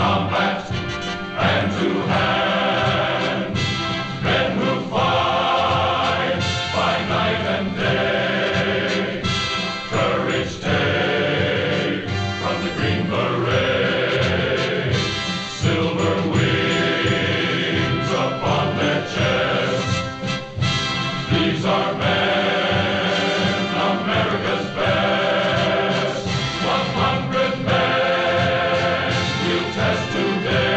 compact and to hand. Men who fight by night and day. Courage take from the Green Berets. Silver wings upon their chests. These are men. Today.